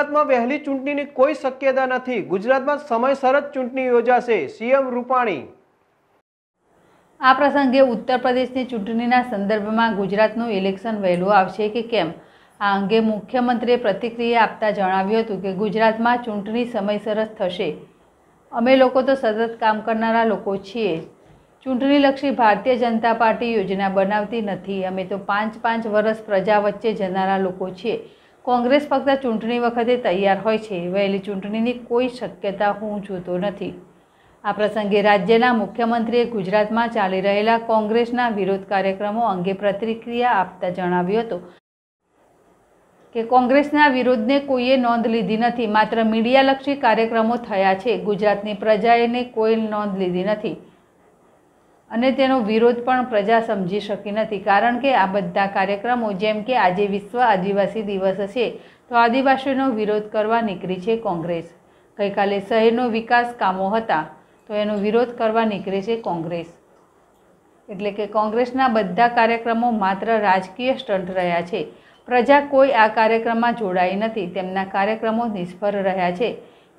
गुजरात में वहेली चूंटनी की कोई शक्यता नहीं। गुजरात में समयसर चूंटनी योजाशे। सीएम रूपाणी। आ प्रसंगे उत्तर प्रदेश की चूंटणीना संदर्भ में गुजरात इलेक्शन वहेलू आवशे के केम आ अंगे मुख्यमंत्रीए प्रतिक्रिया आपता जणाव्युं हतुं के गुजरात में चूंटनी समयसर थशे। अमे लोको तो सतत काम करनारा लोको छीए। चूंटणीलक्षी भारतीय जनता पार्टी योजना बनावती नथी। अमे तो 5-5 वर्ष प्रजा वच्चे जनारा लोको छीए। कोंग्रेस फक्त चूंटणी वखते तैयार होय छे। वहेली चूंटणीनी कोई शक्यता हूँ जोतो नथी। आ प्रसंगे राज्यना मुख्यमंत्रीए गुजरात में चाली रहेला कोंग्रेसना विरोध कार्यक्रमों अंगे प्रतिक्रिया आपता जणाव्युं हतुं के कोंग्रेसना विरोध ने कोईए नोंध लीधी नथी। मात्र मीडियालक्षी कार्यक्रमों थया छे। गुजरातनी प्रजाए ने कोई नोंध लीधी नथी अने तेनो विरोध पण प्रजा समझी शकी नथी। कारण के आ बधा कार्यक्रमों जेम के आजे विश्व आदिवासी दिवस छे तो आदिवासीनो विरोध करवा नीकळी छे कोंग्रेस। गई काले शहेरनो विकास कामो हता तो एनो विरोध करवा नीकळी छे कोंग्रेस। एटले के कोंग्रेसना बधा कार्यक्रमों मात्र राजकीय स्टंट रह्या छे। प्रजा कोई आ कार्यक्रम में जोड़ाई नहीं। तेमना कार्यक्रमों निष्फळ रह्या छे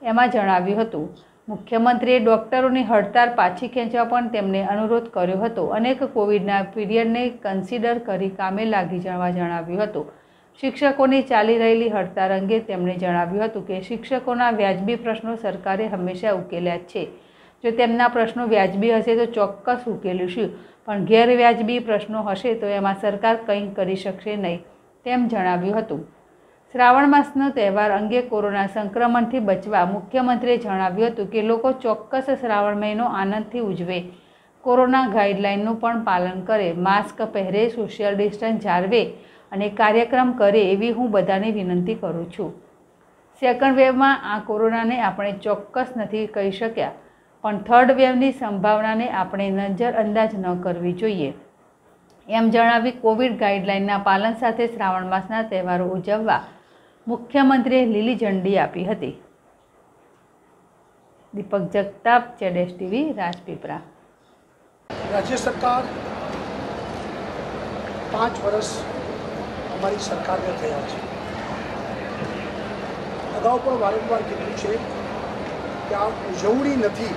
एम जणाव्युं हतुं। मुख्यमंत्रीए डॉक्टरों की हड़ताल पाછી खेंचवा पण तेमने अनुरोध कर्यो हतो। अनेक कोविडना पीरियड ने कंसिडर करी कामे लागी जवा जणाव्युं हतुं। शिक्षकों की चाली रहेली हड़ताल अंगे तेमने जणाव्युं हतुं के शिक्षकोना व्याजबी प्रश्नों सरकारे हमेशा उकेल्या छे। जो तेमना प्रश्नों व्याजबी हशे तो चोक्कस उकेलीशुं पण गैरव्याजबी प्रश्नों हशे तो एमां सरकार कंई करी शकशे नहीं तेम जणाव्युं हतुं। श्रावण मासनो तहेवार अंगे कोरोना संक्रमणथी बचवा मुख्यमंत्रीए जणाव्युं हतुं के लोको चोक्कस श्रावण महीनो आनंदथी उजवे। कोरोना गाइडलाइननुं पण पालन करे, मास्क पहरे, सोशियल डिस्टन्स जाळवे अने कार्यक्रम करे एवी हूँ बधाने विनंती करूँ छूं। सेकंड वेवमां आ कोरोनाने आपणे चोक्कस नथी कही शक्या पण थर्ड वेवनी संभावनाने आपणे नजरअंदाज न करवी जोईए एम जणावी कोविड गाइडलाइनना पालन साथे श्रावण मासना तहेवारो उजववा मुख्यमंत्रीए लीली झंडी आपी हती। दीपक जगताप, ZSTV, राजपीपला। राज्य सरकार 5 वर्ष हमारी सरकार ने तैयार है। अगाऊ पर वारंवार कीधुं छे कि आ उजवणी नथी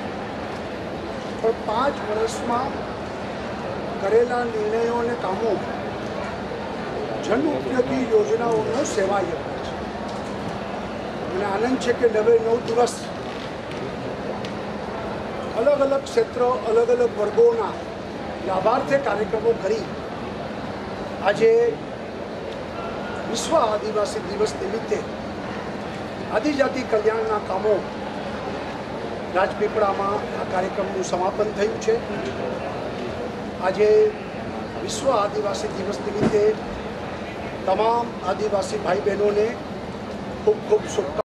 पण 5 वर्ष में करेला निर्णयों ने कामों जन उपयोगी योजनाओं सेवा मैंने आनंद है कि 99 दिवस अलग अलग क्षेत्रों अलग अलग वर्गों लाभार्थी कार्यक्रमों करी आज विश्व आदिवासी दिवस निमित्ते आदिजाति कल्याणना कामों राजपीपला में आ कार्यक्रमनु समापन थयुं छे। आजे विश्व आदिवासी दिवस निमित्ते तमाम आदिवासी भाई बहनों ने खूब खूब शुभकामनाएं।